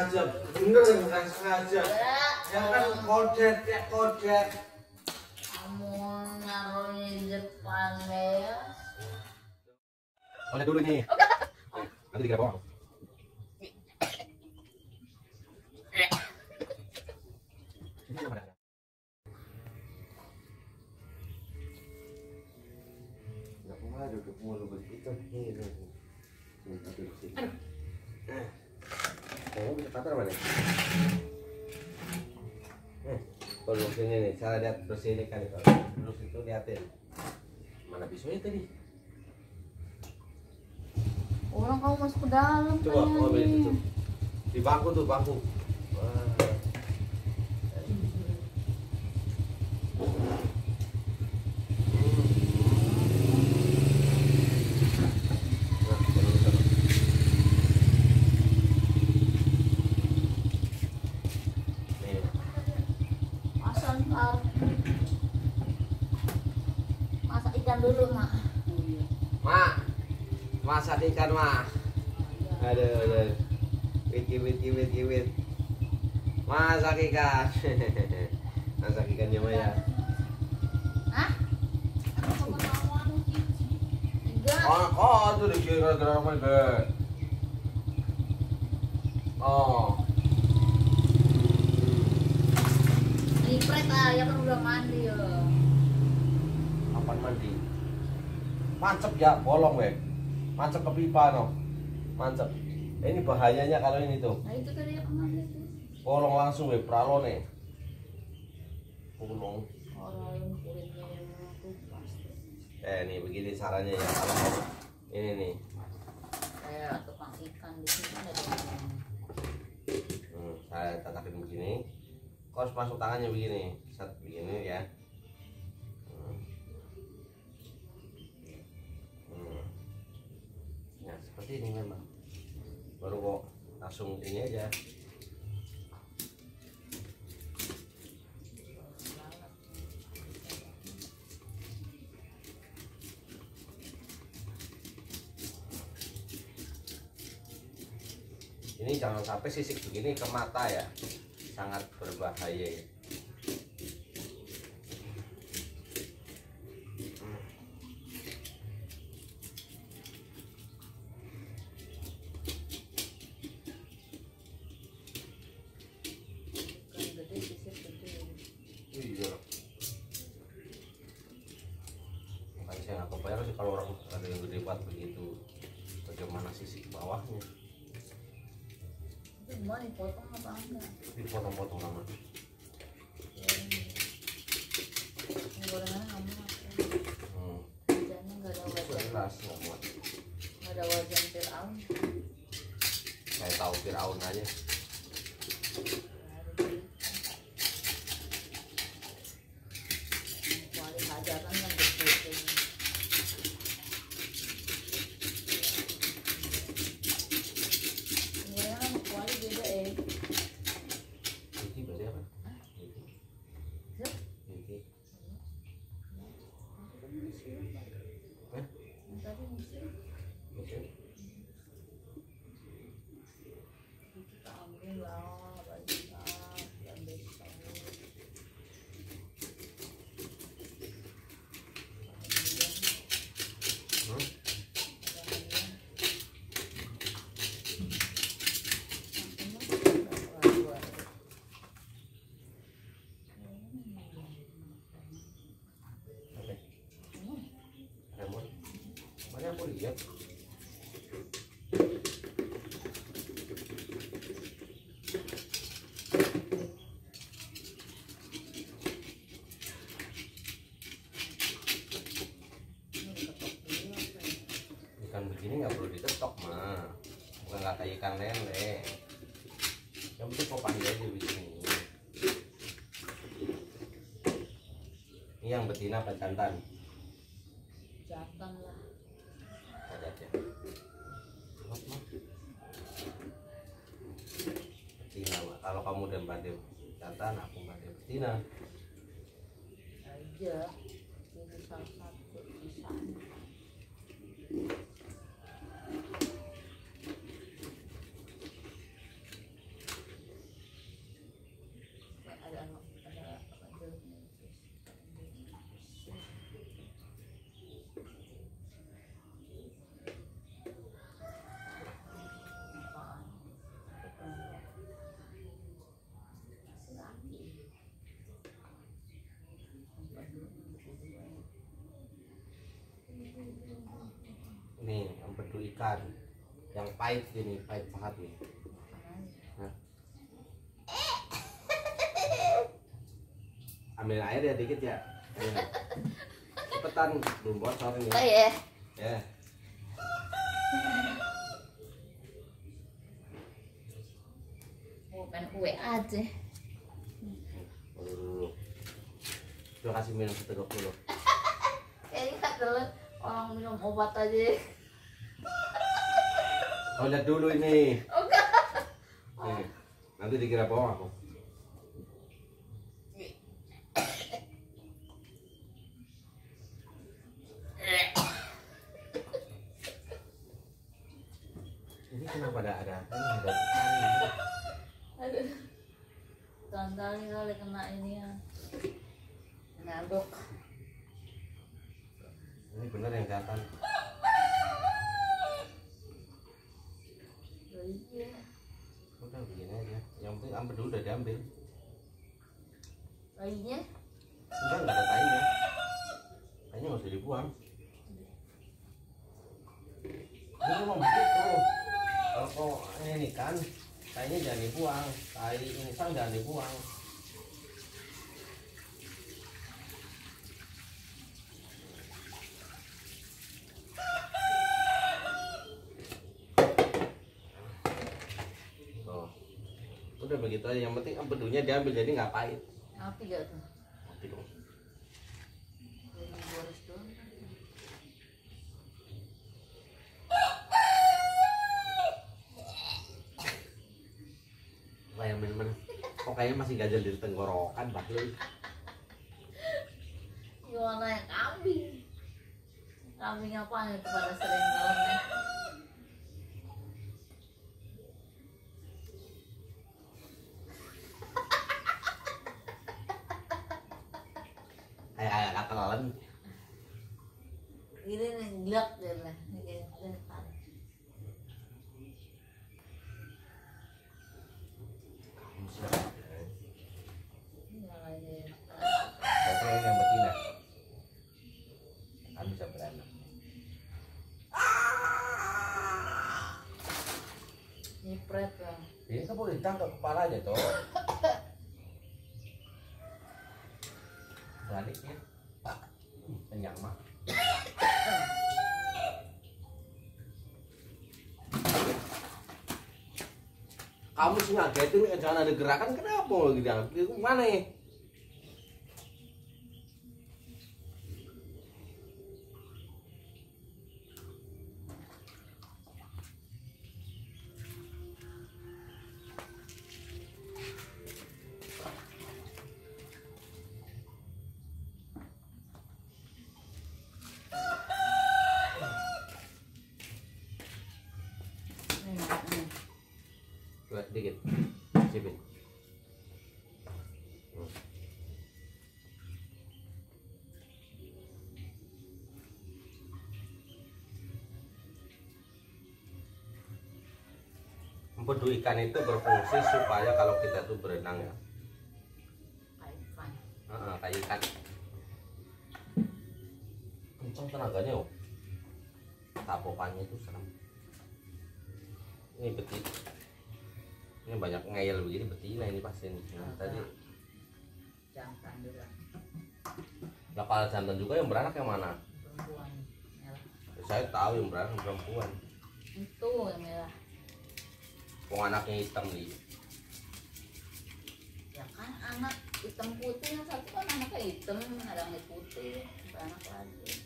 saja, bener bukan sengaja. Ya kan kodet, ya kodet. Kamu naruh di depan ya. Oleh dulu nih. Nanti dikira bohong. Kalau sini nih, saya lihat bersih kali kalau terus itu lihatin mana pisaunya tadi. Orang kamu masuk ke dalam. Coba kamu itu di bangku tuh bangku. Masak ikan dulu, Mak. Mak, masak ikan, Mak. Aduh. Wit. Masak ikan. Masak ikannya, Maya. Hah? Oh, tuh dikira-kira apa deh. Oh. Ya kan udah mandi ya. Apaan mandi? Mancep ya, bolong weh. Mancep ke pipa no. Mancep. Ini bahayanya kalau ini tuh. Nah itu tadi aku mandi tuh. Bolong langsung weh, pralone. Bolong. Orang kulitnya yang kupas. Nih begini caranya ya. Ini nih. Kayak tukang ikan di sini ada tukang. Saya tatakin begini. Kau harus masuk tangannya begini, set begini ya. Nah seperti ini memang. Baru kok langsung ini aja. Ini jangan sampai sisik begini ke mata ya. Sangat berbahaya ya. Iya. Makanya saya nggak kebayar sih kalau orang ada yang gede banget begitu. Bagaimana sisi bawahnya? Mau dipotong apa enggak? Dipotong-potong lama. Ini gorengan kamu nggak ada wajan. Keras nggak muat. Nggak ada wajan Fir'aun. Saya tahu Fir'aun aja. Wali hajatan yang begitu. Yep. Ikan begini nggak perlu ditetok mah, bukan kata ikan lele. Yang penting kok pandai aja begini. Ini yang betina apa jantan? Jantan lah. Betina, kalau kamu dan bandel jantan, aku bandel betina. Aja, ini salah satu pisang. ini yang bedu ikan, yang pahit ini, pahit banget nih. Nah. Ambil air ya dikit ya. Cepetan belum bocor nih. Oh iya. Ya. Bukan kue aja. Terima kasih minum seteguk dulu. Ini kan dulu orang minum obat aja. Oh lihat dulu ini. Enggak. Nih, nanti dikira bohong aku. Ini kenapa ada? Aduh. Tantang kali kena ini ya. Nabok. Ini bener yang kelihatan. Oh iya. Udah begini aja. Yang penting ambil dulu udah diambil. Tainya? Enggak, nggak ada tainya. Tainya nggak usah dibuang. Ini mau begitu. Kalau ini kan, tainya jangan dibuang. Tai ini sang jangan dibuang. Udah begitu aja, yang penting bedunya diambil jadi nggak pahit. Mati gak tuh? Mati dong. Wah yang bener-bener kok kayaknya masih ganjel di tenggorokan bakal. Gimana yang kambing? Kambing apaan itu pada sering kalonnya? Kenalan ini gelap deh lah, yang betina kan bisa beranak. Nyipret lah. Ini kan boleh ditangkap kepalanya toh. Beraniknya. Kenyang mah. Kamu sengaja itu jangan ada gerakan kenapa gitu? Mana ya? Dikit, sipin. Empedu ikan itu berfungsi supaya kalau kita tuh berenang ya. Kayak ikan. Kenceng tenaganya oh. Tapokannya itu serem. Ini betik. Ini banyak ngeyel begini betina ini pasti nih. Nah, tadi jantan juga. Nah, kalau jantan juga yang beranak yang mana? Perempuan. Merah. Saya tahu yang beranak perempuan. Itu yang merah. Wong anaknya hitam nih. Ya kan anak hitam putih yang satu kan anaknya hitam, ada yang putih, beranak lagi.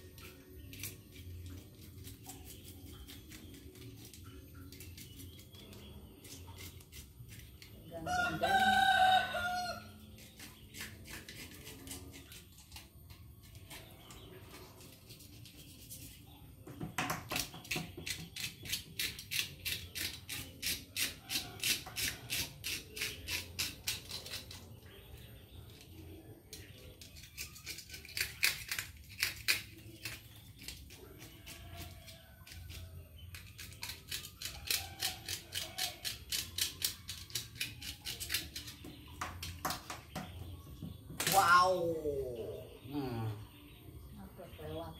Wow. Apa lewat?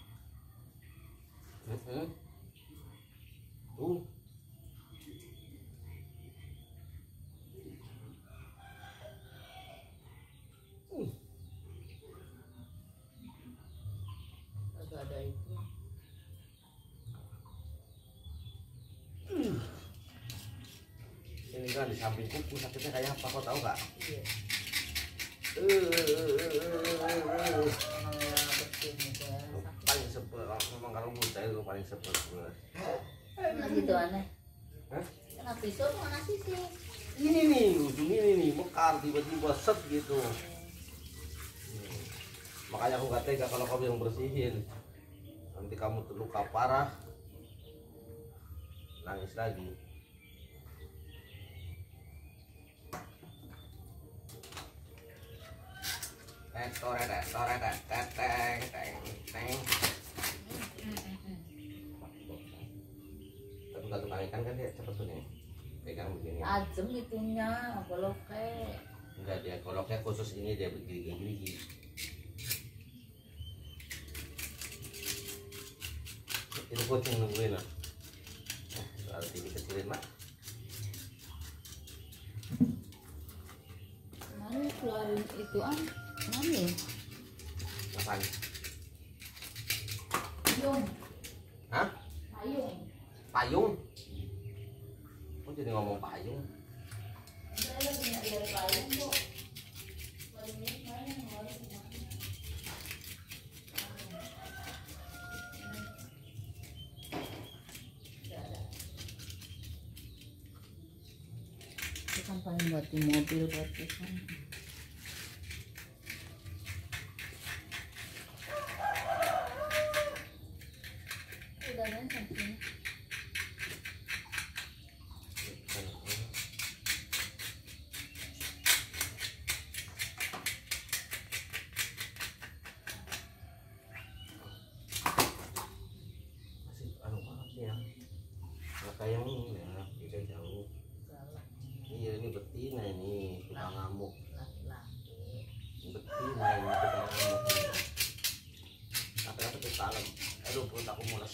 beneran di samping kuku sakitnya kayak apa kau tahu nggak? Iya. Paling sebel memang kalau menurut saya itu paling sebel sebenarnya. Kenapa gitu aneh? Hah? Kenapa itu mana sih sih? Ini nih ujung ini nih mekar tiba-tiba set gitu. Makanya aku nggak tega kalau kamu yang bersihin. Nanti kamu terluka parah, nangis lagi. Tapi kalau tarikan kan dia cepet tuh nih, pegang begini. Tajam itunya, goloknya. Enggak dia goloknya khusus ini dia begini-gini. Itu kucing nungguin lah. Kalau tinggi kecilin mak. Mana keluarin itu an? Mana? Apaan? Payung. Hah? Payung. Payung? Kok jadi ngomong payung? Saya punya dari payung kok. Sampai buat di mobil buat kita. Udah nyaman sih. Masih anu banget ya. Kayak ini ya, tidak jauh. Iya ini betina ini tukang ngamuk. Betina ini tukang ngamuk. Apa-apa tuh kalem. Aduh perut aku mules.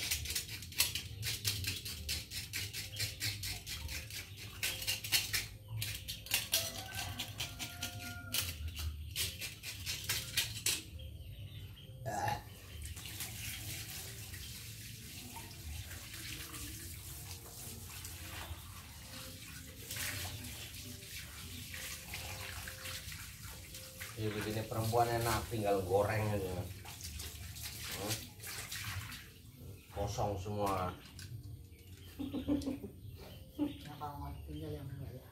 Jadi begini perempuan enak, tinggal goreng aja. Kosong semua. Nah, kalau nggak tinggal yang enggak ya.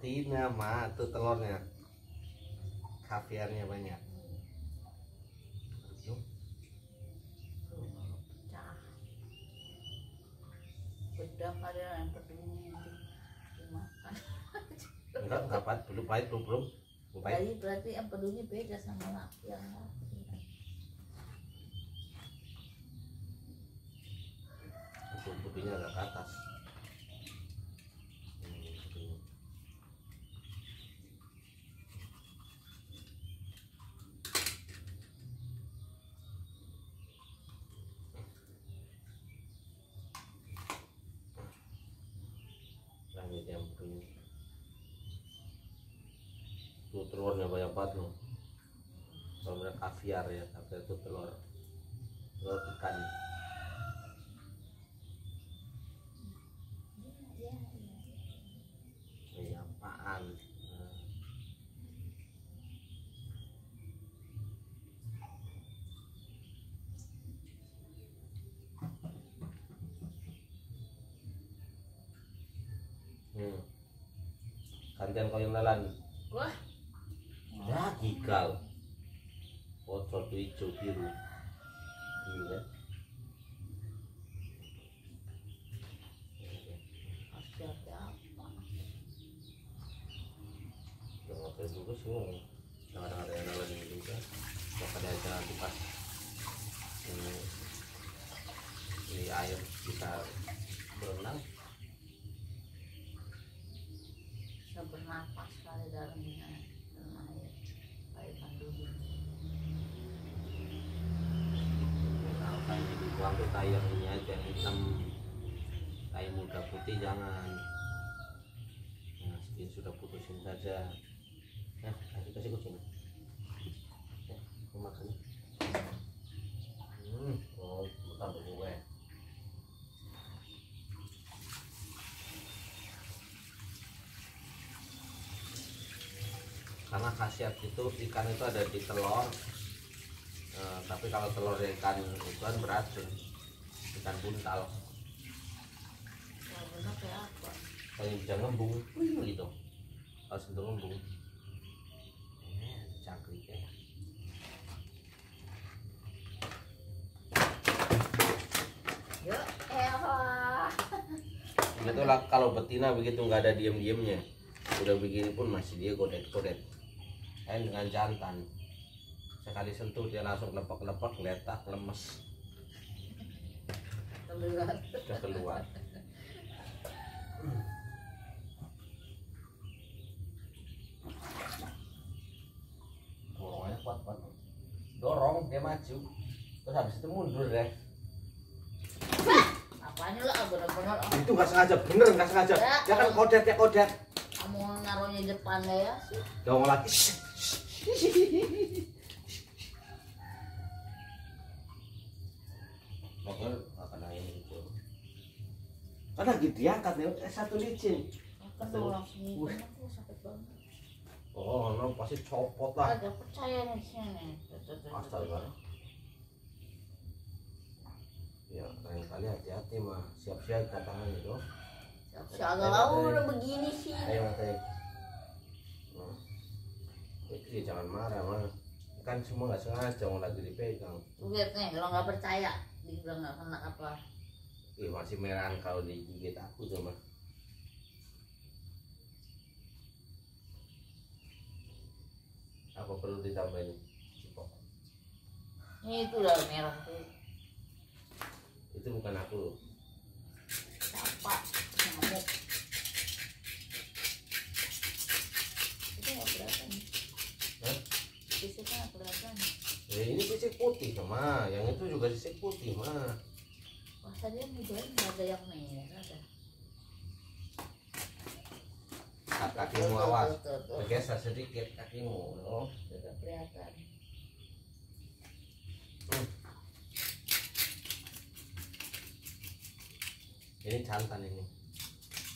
Betina mah tuh telurnya, kaviarnya banyak. Bedak ada yang peduli dimakan. Enggak dapat, belum pahit belum. Jadi berarti yang peduli beda sama yang lain. Putihnya agak ke atas. Tuh telurnya banyak banget loh. Kalau mereka kaviar ya, tapi itu telur ikan. Iya apaan? Gantian kau yang lalan. Wah. Ya gigal kotor tuh hijau biru gila asyiknya apa udah ngapain dulu sih jangan ada yang lalu juga gak ada acara kipas ini air bisa berenang. Jangan tuh kayu yang ini aja, hitam. Kayu muda putih jangan. Nah, skin sudah putusin saja. Nah, kasih kucing. Ya, aku makannya. Oh, bukan gue. Karena khasiat itu ikan itu ada di telur, tapi kalau telur ikan itu kan beracun, ikan buntal. Buntal kayak apa? Kayak bisa ngembung, gitu. Harus untuk ngembung. Cangkrik ya. Begitulah kalau betina begitu nggak ada diem-diemnya, udah begini pun masih dia godet-godet. Dengan jantan sekali sentuh dia langsung lepak-lepak, letak, lemes, keluar. Dorongnya kuat-kuat, dorong dia maju, terus habis itu mundur deh. Apanya lo, bener-bener itu nggak sengaja, bener nggak sengaja. Dia kan kodet ya kodet. Kamu naruhnya depan deh ya sih. Dong lagi. Makanya akan ini gitu. Karena gitu diangkat nih satu licin. Aku langsung ini aku sakit banget. Oh, no pasti copot lah. Ada percaya nih sini. Astaga. Ya, lain kali hati-hati mah. Siap-siap tangan itu. Siap-siap kalau udah begini sih. Ayo matanya. Jadi jangan marah mah, kan semua nggak sengaja, jangan lagi dipegang. Lihat nih, kalau nggak percaya, dibilang nggak kena apa? Ih masih merahan kalau digigit aku cuma. Apa perlu ditambahin? Cipok. Ini itu udah merah tuh. Itu bukan aku. Apa? Nyamuk. Itu nggak berasa nih. Sisiknya kelihatan. Ya ini sisik putih mah, yang itu juga sisik putih mah. Wah tadi yang muda nggak ada yang merah ada. Kakimu awas, bergeser sedikit kakimu, loh. Tidak kelihatan. Ini jantan ini,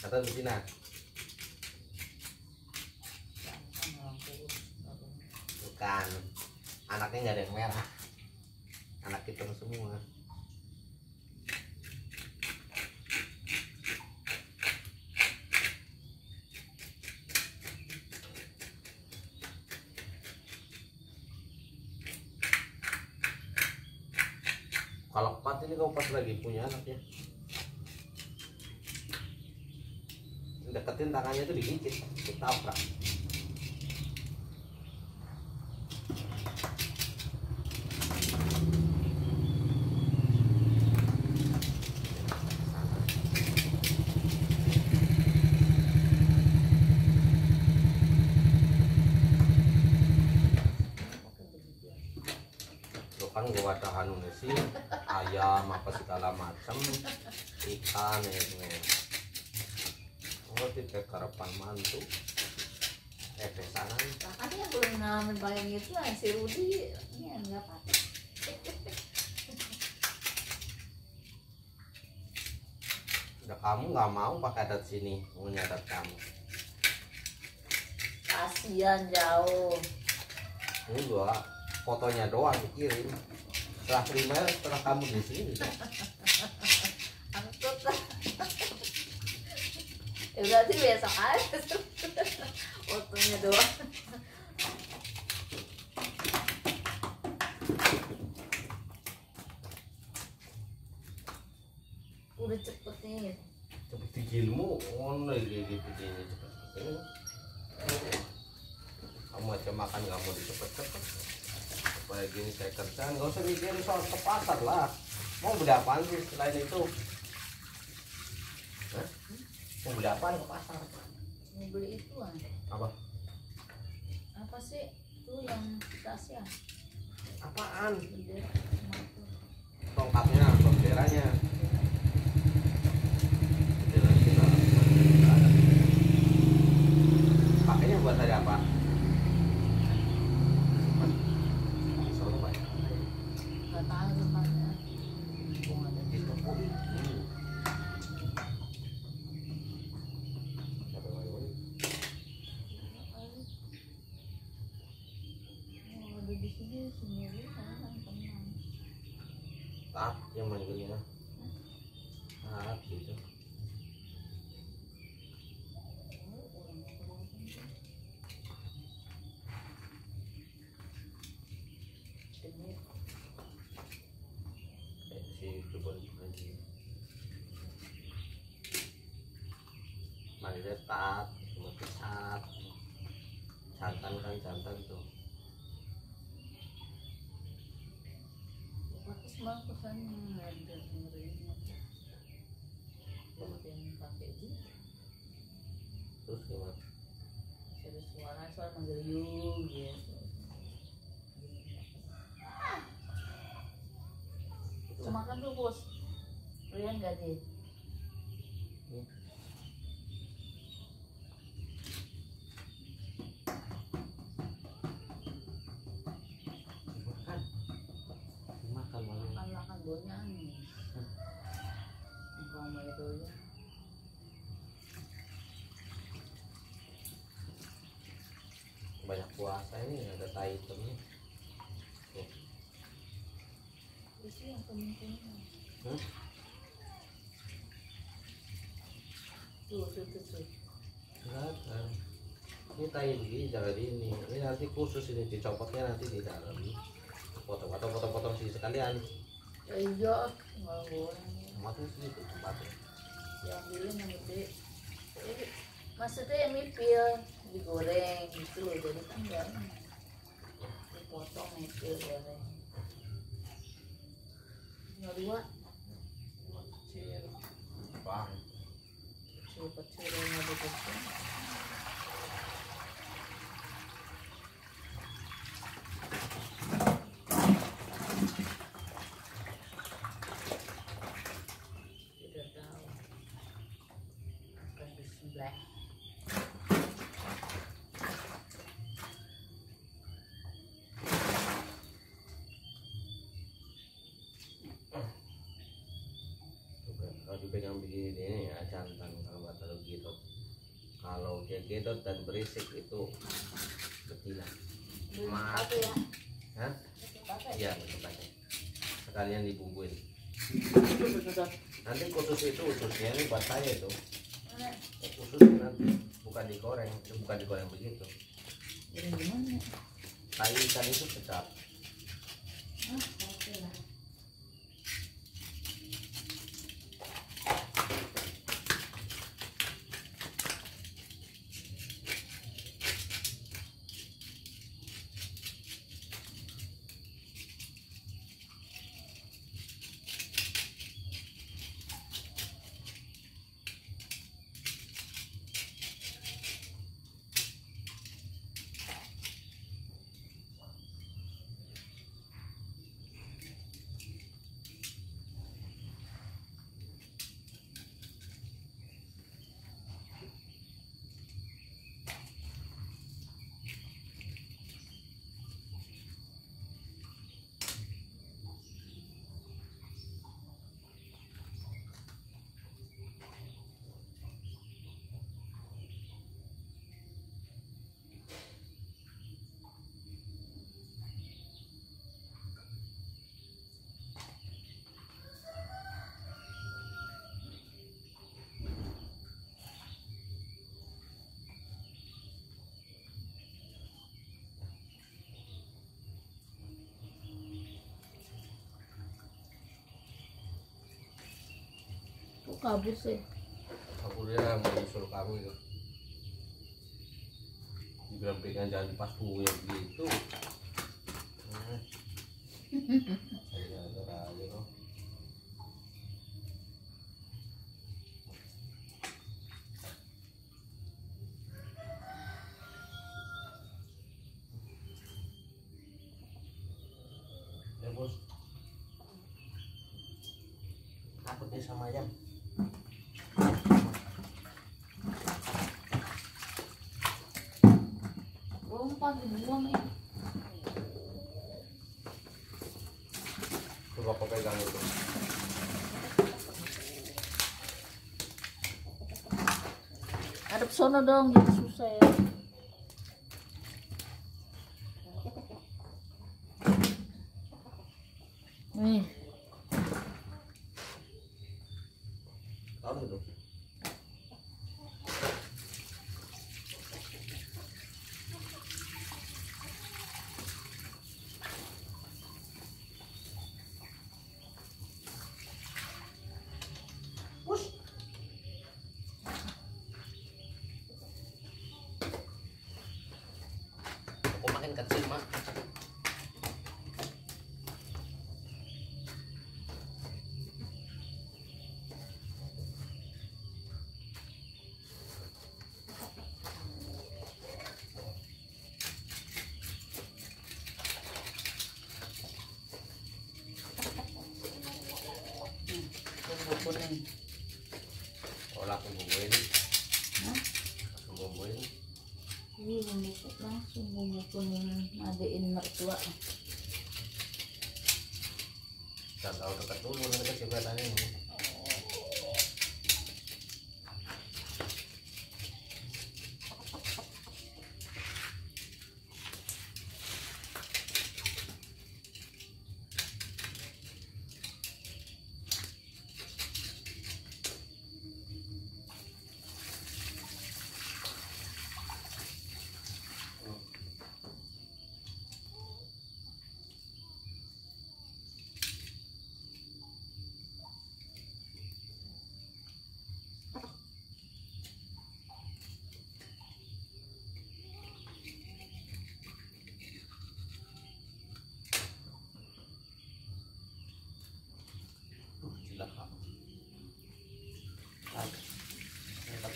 kata Lucina. Kan anaknya nggak ada yang merah, anak hitam semua. Kalau empat ini kau pas lagi punya anaknya, deketin tangannya itu digigit, ditabrak. Kan gua ada anu sih ayam apa segala macam ikan ini. Oh tidak karapan mantu pesanan. Tapi yang belum ngalamin bayang itu si Rudi ini nggak patut. Udah kamu nggak mau pakai adat sini, mau nyadat kamu. Kasian jauh. Ini gua fotonya doang dikirim, setelah terima setelah kamu di sini. Angkut lah. Ya berarti besok aja. Fotonya doang. Udah cepet nih. Cepet digilmu, online gigi begini cepet. Kamu aja makan nggak mau dicepet-cepet. Kayak gini saya kerja, nggak usah mikirin soal ke pasar lah. Mau beli apaan sih selain itu? Hah? Mau beli apaan ke pasar? Mau beli itu kan? Apa? Apa sih? Itu yang tas ya? Apaan? Tongkatnya. caranya. Jalan kita ada. Pakainya buat tadi apa? Solo banyak. Gak tahu tempatnya. Bukan ada di toko. Jadi sendiri karena kan teman. Taat yang manggilnya. Taat gitu. Si kebun lagi. Manggilnya taat, mesti taat. Jantan kan jantan tuh. Semua pesan ada pemerintah kemudian pakai itu terus gimana? Ada suara menggeliung gitu. Cuma kan tuh bos, kalian gaji. Banyak puasa ini ada tai hitamnya. Itu yang kuning-kuning. Tuh. Enggak. Ini tai begini jadi ini. Ini nanti khusus ini dicopotnya nanti di dalam. Potong-potong sih sekalian. Iya, enggak boleh. Maksudnya segitu tempatnya. Yang dulu yang gede. Maksudnya yang mipil digoreng gitu loh, jadi kan jarang. Dipotong mipil goreng. Tinggal dua. Kecil. Bang. Kecil yang ada kecil. Dipegang begini ya jantan kalau terlalu gitu. Kalau kayak gitu dan berisik itu betina. Mati ya. Hah? Iya, betul. Sekalian dibumbuin. Nanti khusus itu khususnya ini buat saya itu. Khusus nanti bukan digoreng, itu bukan digoreng begitu. Ini gimana? Tai ikan itu pecah. Kabur sih. Kaburnya menyusul kamu itu. Dibilang pegangan jangan lepas punggungnya begitu. Nah. Saya terlalu. Ya bos. sama yan. Huwag pakai gamit ito. Adap sono dong, jadi susah ya. Nih. Taruh dong. Wala akong bumbuin. Akong bumbuin. Hindi, bumukot lang. Bumukot yung adiin mertua. Tataw na katulo na kasibatanin mo.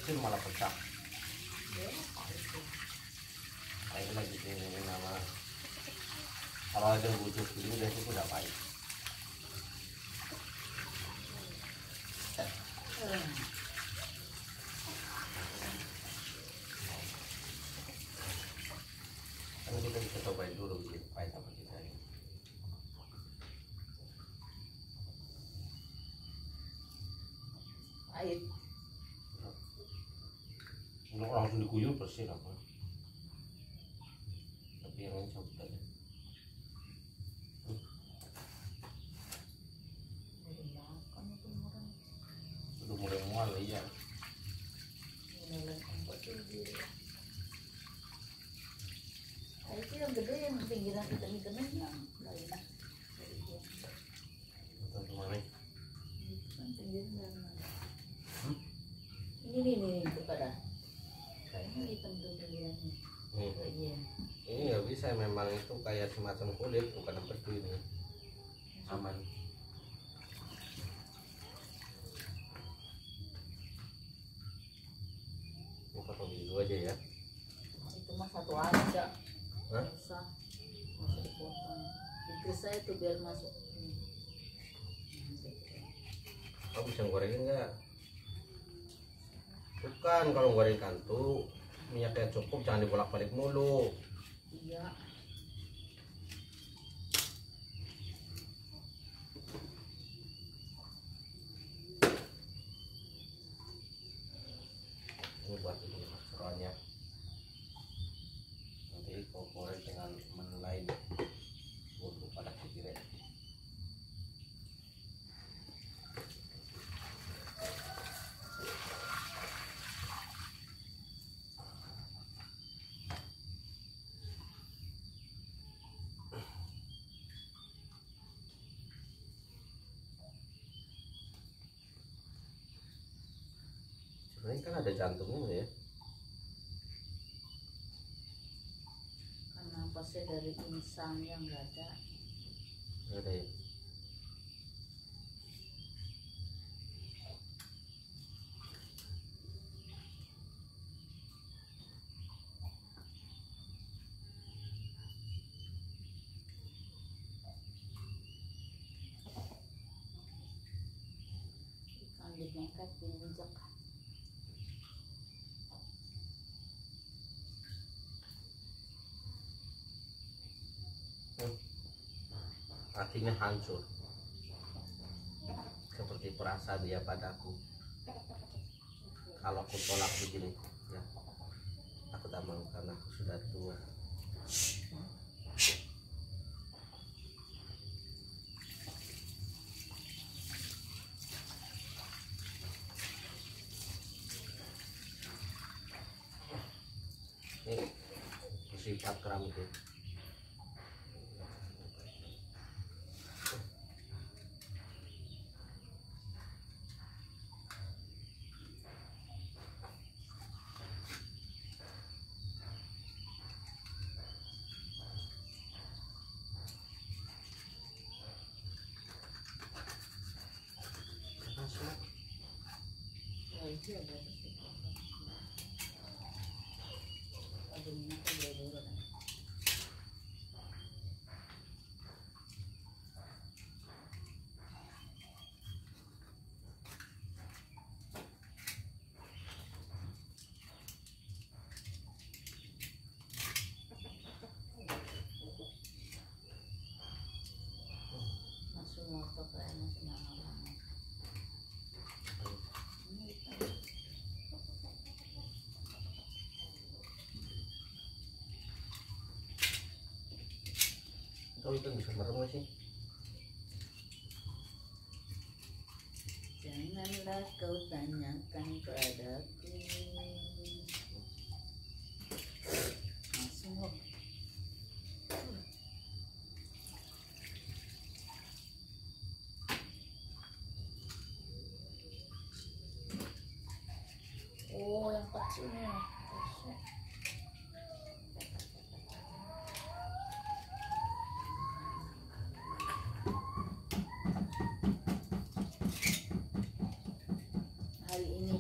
Itu malah pecah. Ayo lagi ini nama. Kalau ada butuh dulu dia itu udah baik. Kalau kita bisa cobain dulu gitu, pahit apa tidak ini. Pahit. Kalau langsung diguyur bersih apa? Tapi yang lain cabut aja. Sudah mulai mual ya. Itu yang gede yang pinggiran hitam-hitamnya yang lain lah. Ini kepada. Ini nggak bisa, memang itu kayak semacam kulit, bukan empedu ini. Aman. Buka pemilu aja ya. Itu mah satu aja. Hah? Masa dipotong. Dikris saya itu biar masuk. Kamu bisa gorengin nggak? Bukan, kalau goreng kantuk minyaknya cukup, jangan dibolak-balik mulu. Iya. Ini buat ini soalnya. Nanti kau goreng dengan menu lain. Bumbu pada kiri. Ini kan ada jantungnya ya. Kenapa sih dari insang yang nggak ada? Nggak ada ya. cách để nhân dân khác. Hatinya hancur seperti perasa dia padaku. Kalau aku tolak begini, ya, aku tak mau karena aku sudah tua. Ini musibah keram itu. Kau itu bisa merem gak sih? Janganlah kau tanyakan padaku. Masuk. Oh, yang kecilnya.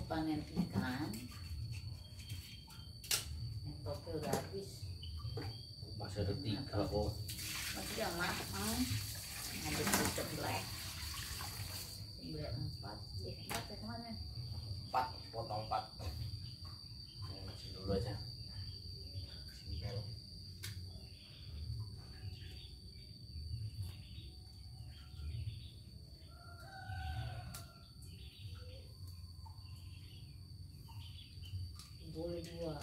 Panen ikan, topi udah habis. Masih ada 3 kok. Masih yang mana? Ada cemblek. Cemblek 4. 4 yang mana? 4, potong 4. Masih dulu aja. Boleh 2.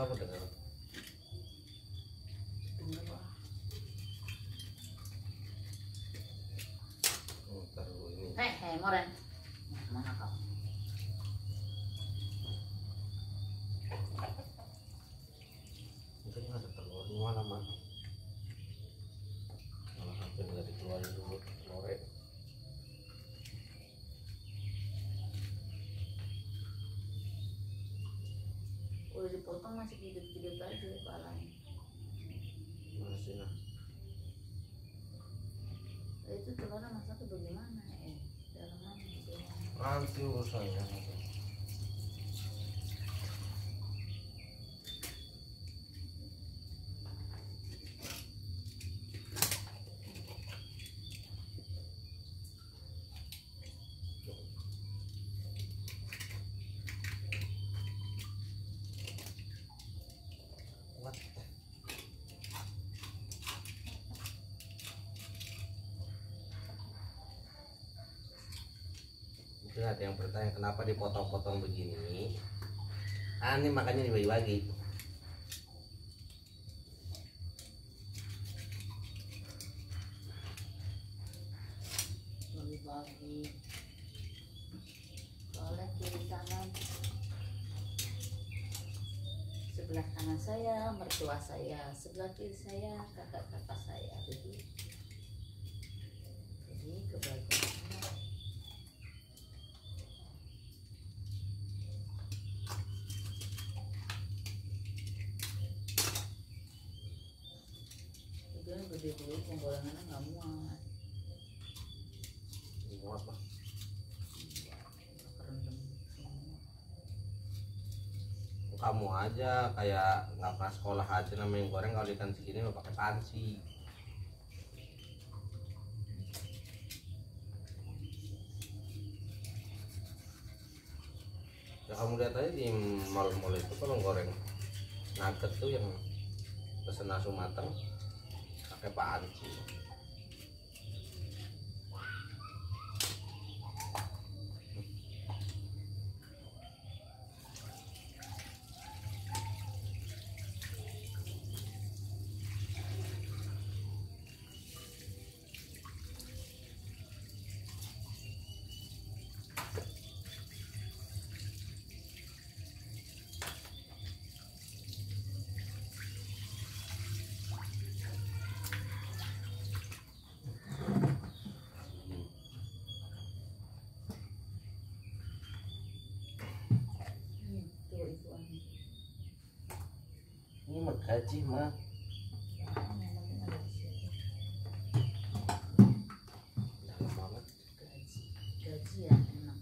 Kamu dengar? Dengar. Oh, taruh ini. Hei, Moren. Mana kau? Mungkin ada telur di mana mana. Malah hampir nggak dikeluarin dulu telurnya. Udah dipotong masih hidup-hidup aja kepalanya. Masih lah. Itu telurnya masaknya bagaimana ya? Dalamnya bagaimana? Nanti urusannya. Ada yang bertanya kenapa dipotong-potong begini. Ini makanya dibagi-bagi. oleh kiri kanan sebelah kanan saya mertua saya, sebelah kiri saya kakak-kakak saya, begitu. Jadi kebaikan. Gede-gede pembolangannya nggak muat. Muat lah. Kamu aja kayak nggak pernah sekolah aja, namanya goreng kalau ikan segini lo pakai panci. Ya kamu lihat aja di mal-mal itu kalau goreng nugget tuh yang pesen langsung matang pakai panci. Ini menggaji mah. Dalam banget gaji. Gaji ya enak.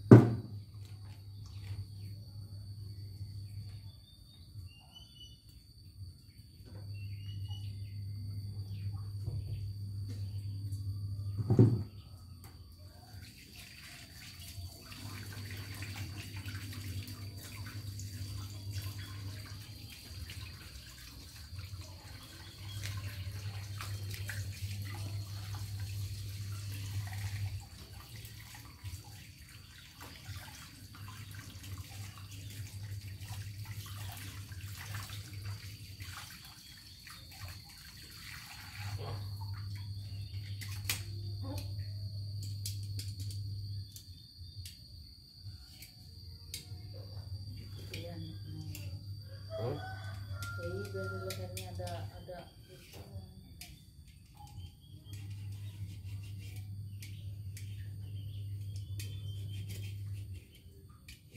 Ini ada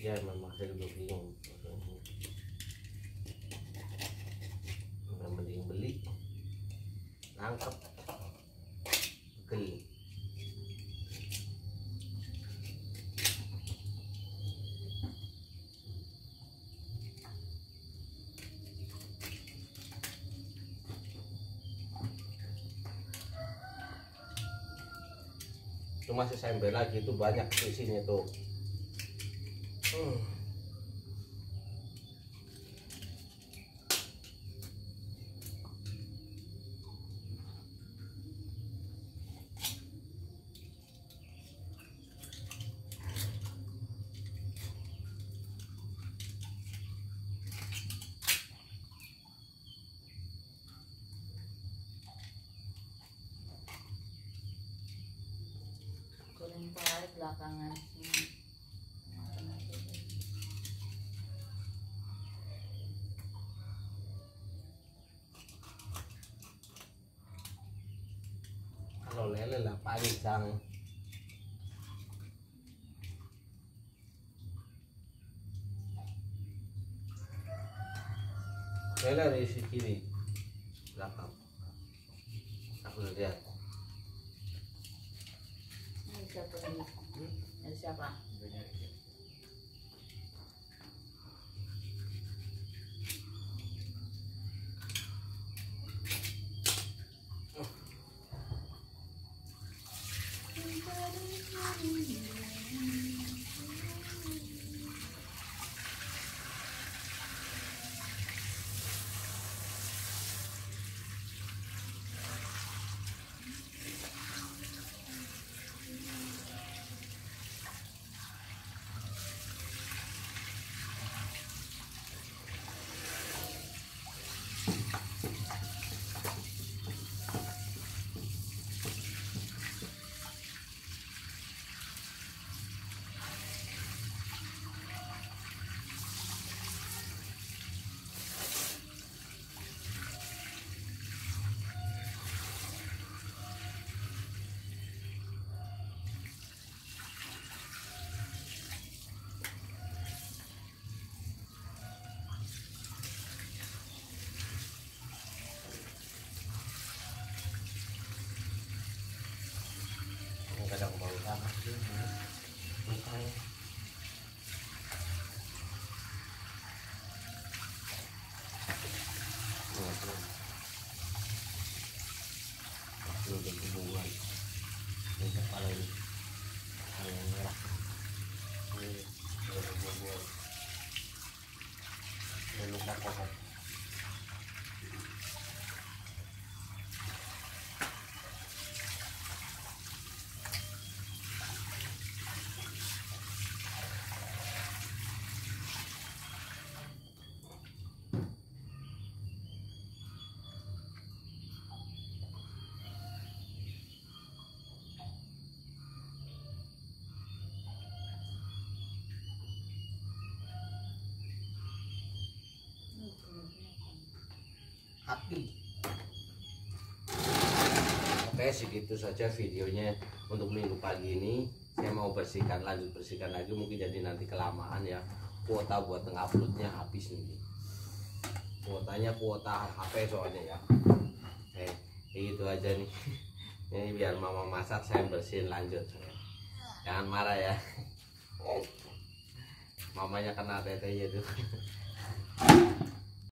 ya memang saya juga bingung beli nangkep geli. Cuma sesembel lagi itu banyak isinya tuh. Tarik belakangan sini. Kalau lele lah panjang. Lele di sisi kiri belakang. Aku lihat. Siapa ini? Dari siapa? Oke, segitu saja videonya untuk minggu pagi ini. Saya mau bersihkan, lanjut bersihkan lagi, mungkin jadi nanti kelamaan ya. Kuota buat nguploadnya habis nih. Kuotanya kuota HP soalnya ya. Itu aja nih. Ini biar mama masak, saya bersihin lanjut. Jangan marah ya. Mamanya kena tetenya tuh.